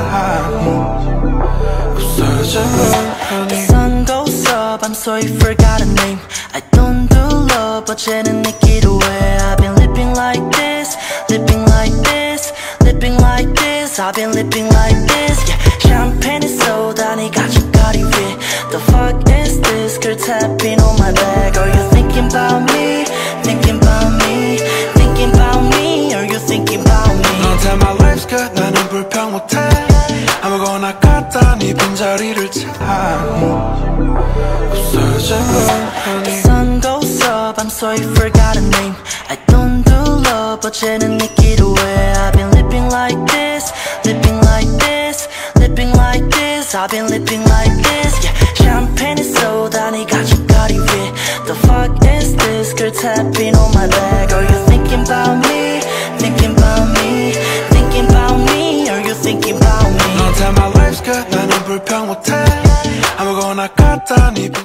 I'm searching for the sun goes up. I'm sorry, forgot a name. I don't do love, but 쟤는 내 기도해. I've been living like this, living like this, living like this. I've been living like this. Yeah, champagne and soda, 네가 주거리 위에. The fuck is this? Girl tapping on my back. Are you thinking about me? Thinking about me? Thinking about me? Are you thinking about me? Don't tell my life's good. 나는 불평 못해. 아무거나 갖다 네 빈자리를 찾아. The sun goes up. I'm sorry, forgot a name. I don't do love, but 쟤는 내 기도해. I've been living like this, living like this, living like this. I've been living like this. Yeah, champagne and soda, 네가 주거리 위에. The fuck is this? Girl tapping on my back. Are you thinking about me? Thinking about me? Thinking about me? Are you thinking about me? Don't tell my life's good. 나는 불평 못해. 아무거나 갖다 네